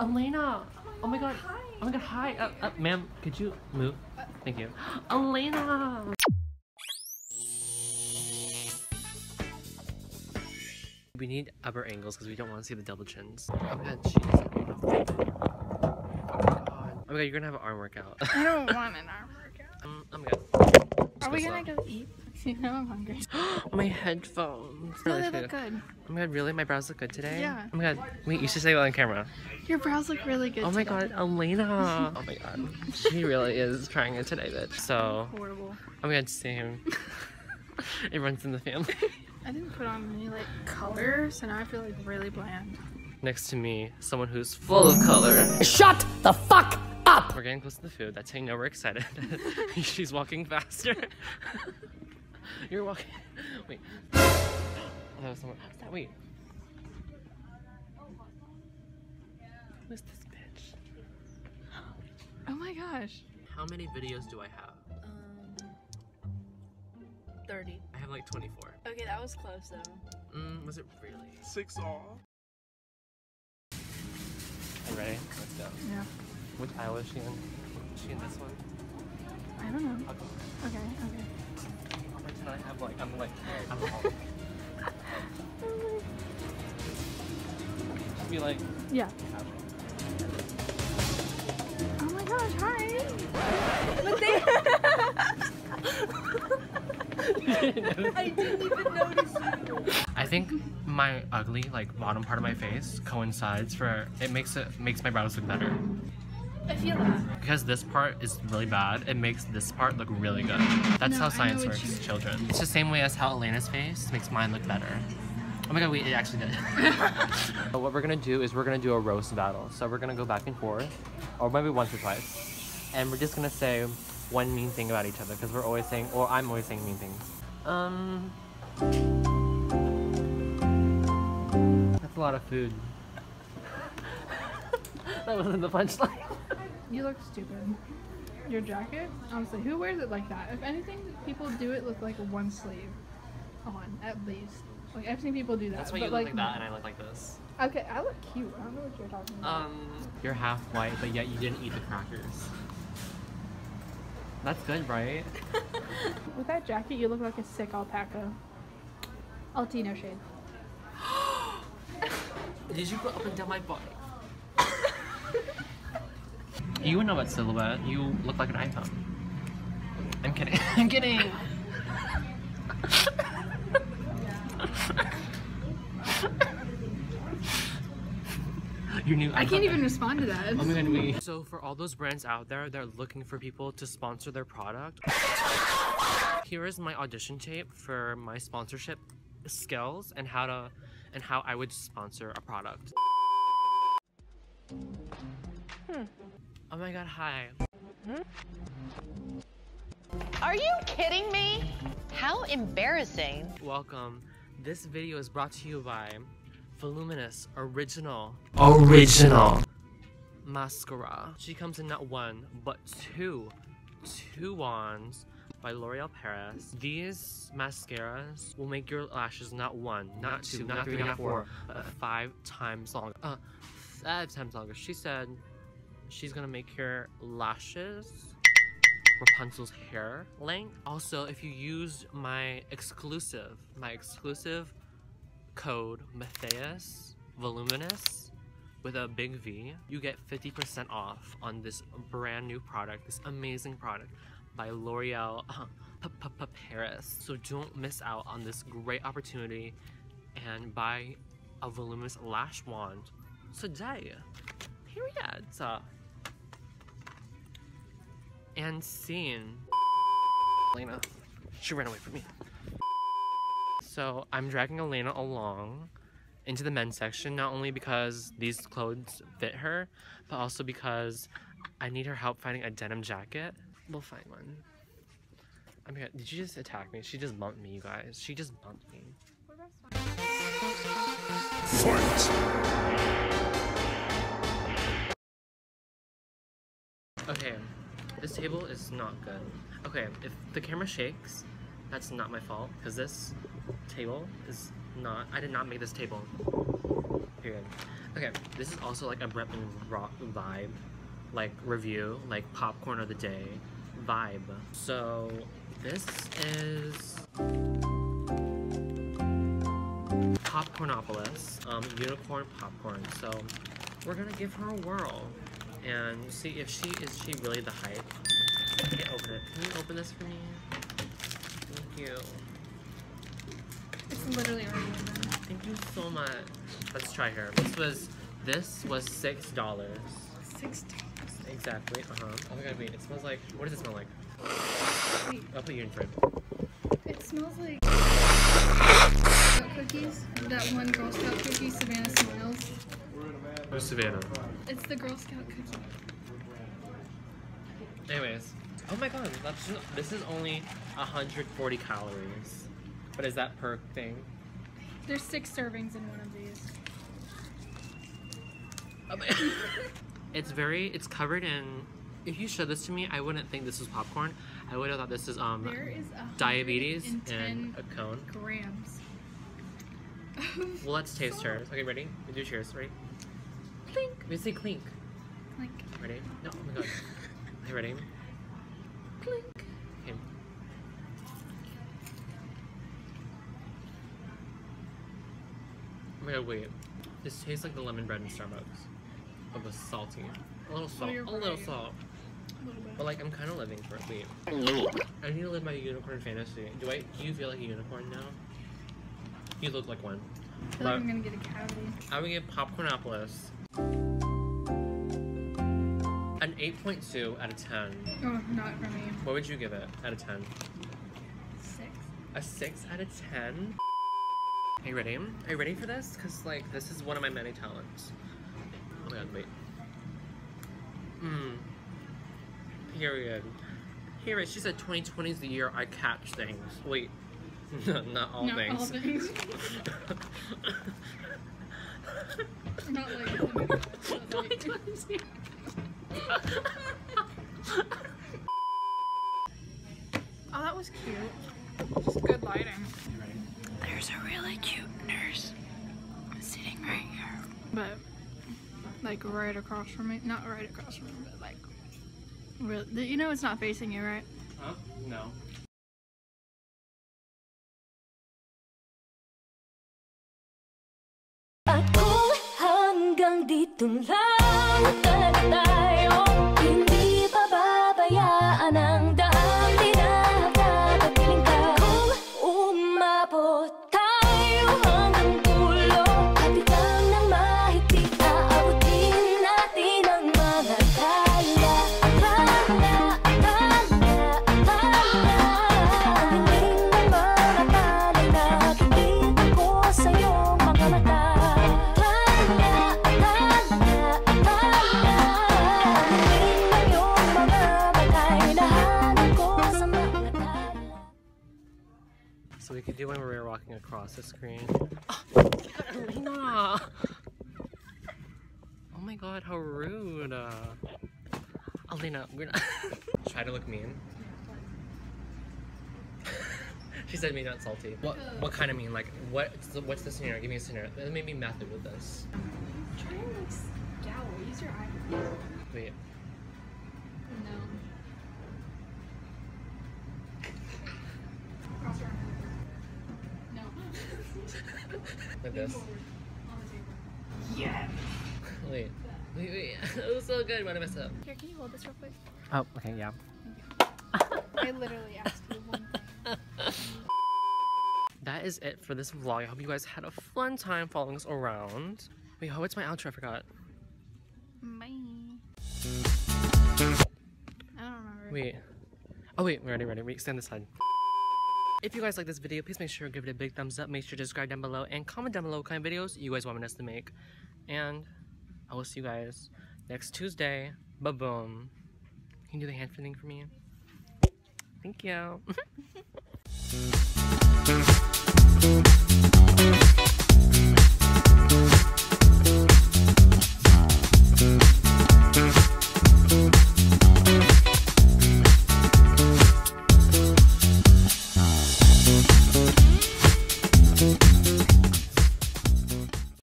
Elena! Oh my god! Hi. Oh my god! Hi, ma'am. Could you move? Thank you, Alina. We need upper angles because we don't want to see the double chins. Oh my god, oh my god, you're gonna have an arm workout. I don't want an arm workout. Oh my god. Are we gonna go eat? You know I'm hungry. My headphones. No, they look good. Oh my god, really? My brows look good today? Yeah. Oh my god, wait, you should say that on camera. Your brows look really good today. Oh my god, Elena. Oh my god. She really is trying it today, bitch. So. Horrible. Oh my god, same. It runs in the family. I didn't put on any like color, so now I feel like really bland. Next to me, someone who's full of color. Shut the fuck up! We're getting close to the food. That's how you know we're excited. She's walking faster. You're walking. Wait. Oh, that was someone. That wait. Who's this bitch? Oh my gosh. How many videos do I have? 30. I have like 24. Okay, that was close though. Was it really? 6 all. I'm ready. Let's go. Yeah. Which aisle is she in? Is she in this one? I don't know. Okay. Okay. I have like, I'm all. Be like, yeah. Oh my gosh, hi. But they I didn't even notice you. I think my ugly, like bottom part of my face coincides for it makes my brows look better. I feel that. Because this part is really bad, it makes this part look really good. That's how science works, children. It's the same way as how Elena's face makes mine look better. Oh my god, wait, it actually did. So what we're gonna do is we're gonna do a roast battle. So we're gonna go back and forth, or maybe once or twice. And we're just gonna say one mean thing about each other, because we're always saying, or I'm always saying mean things. That's a lot of food. That wasn't the punchline. You look stupid. Your jacket? Honestly, who wears it like that? If anything, people do it with like one sleeve on, at least. Like, I've seen people do that. That's why you look like that and I look like this. Okay, I look cute. I don't know what you're talking about. You're half white, but yet you didn't eat the crackers. That's good, right? With that jacket, you look like a sick alpaca. Altino shade. Did you go up and down my body? You would know about silhouette. You look like an iPhone. I'm kidding. I'm kidding. Your new iPhone. I can't even respond to that. Oh my god, wait. So for all those brands out there that are looking for people to sponsor their product, here is my audition tape for my sponsorship skills and how I would sponsor a product. Oh my god, hi. Are you kidding me? How embarrassing. Welcome. This video is brought to you by Voluminous Original Mascara. She comes in not one, but two wands by L'Oreal Paris. These mascaras will make your lashes not one, not two, not three, not four, but 5 times longer. 5 times longer. She said she's gonna make your lashes Rapunzel's hair length. Also, if you use my exclusive code Mattheus Voluminous with a big V, you get 50% off on this brand new product, this amazing product by L'Oreal Paris. So don't miss out on this great opportunity and buy a voluminous lash wand today. Period. And scene. Elena. She ran away from me. So I'm dragging Elena along into the men's section, not only because these clothes fit her, but also because I need her help finding a denim jacket. We'll find one. I mean, did she just attack me? She just bumped me, you guys. She just bumped me. Okay, this table is not good. Okay, if the camera shakes, that's not my fault, because this table is not, I did not make this table. Period. Okay, this is also like a Bretman Rock vibe, like review, like popcorn of the day vibe. So this is Popcornopolis, unicorn popcorn. So we're gonna give her a whirl and see if she is really the hype. Okay, open it. Can you open this for me? Thank you. It's literally already open. Thank you so much. Let's try her. This was $6. $6. Exactly. Oh my god, wait. It smells like. What does it smell like? Wait. I'll put you in front. It smells like cookies. That one Girl Scout cookie, Savannah Smiles. Where's Savannah? It's the Girl Scout cookie. Anyways, oh my god, that's just, this is only 140 calories. But is that per thing? There's 6 servings in one of these. Okay. It's covered in, if you showed this to me, I wouldn't think this was popcorn. I would have thought this is diabetes and a cone. 110 grams. Well, let's taste hers. Okay, ready? We do cheers, ready? Clink. We say clink. Clink. Ready? No, oh my god. Okay, ready? Clink. Okay. Oh my god, wait. This tastes like the lemon bread in Starbucks. It was salty. A little salt. Oh, a little salt. A little bit. But like, I'm kind of living for it. Wait. I need to live my unicorn fantasy. Do you feel like a unicorn now? You look like one. I feel like I'm gonna get a cavity. I would give Popcornopolis an 8.2 out of 10. Oh, not for me. What would you give it out of 10? 6. A 6 out of 10? Are you ready? Are you ready for this? Because, like, this is one of my many talents. Oh my god, wait. Period. Here it is. She said 2020 is the year I catch things. Wait. Not all things. Not like 2020. Oh, that was cute. Just good lighting. There's a really cute nurse sitting right here. But, like, right across from me. Not right across from me, but, like, really, you know it's not facing you, right? Huh? No. Ako hanggang ditong lang tayo, hindi pababayaan ang daang tinatapiling ka. Kung umabot tayo hanggang dulo, at ikaw nang mahigpit, aabutin natin ang mga tala. Tala, tala, tala. Ang hiling ng mga tala na nakikita ko sa iyong mga mata. So we could do when we were walking across the screen. Oh my god, Alina! Oh my god, how rude. Alina, we're not. Try to look mean. She said me not salty. What kind of mean? Like, what's the scenario? Give me a scenario. That made me method with this. Try and like scowl. Use your eyes. Wait. No. Cross your eyes. Like this. Yeah. Wait. It was so good. Why did I mess up? Here, can you hold this real quick? Oh, okay, yeah. I literally asked you one thing. That is it for this vlog. I hope you guys had a fun time following us around. Wait, oh, it's my outro. I forgot. Bye. I don't remember. Wait. Oh, wait. We're ready. We extend this side. If you guys like this video, please make sure to give it a big thumbs up. Make sure to subscribe down below and comment down below what kind of videos you guys want us to make. And I will see you guys next Tuesday. Ba-boom. Can you do the hand thing for me? Thank you.